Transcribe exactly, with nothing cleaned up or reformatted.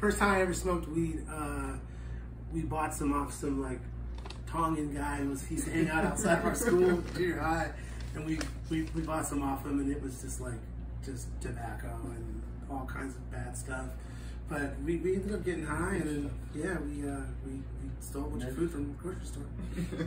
First time I ever smoked weed, uh, we bought some off some like Tongan guy who was he's hanging out outside of our school, junior high, and we, we we bought some off him, and it was just like just tobacco and all kinds of bad stuff. But we, we ended up getting high, and then yeah, we uh, we, we stole a bunch of food from the grocery store.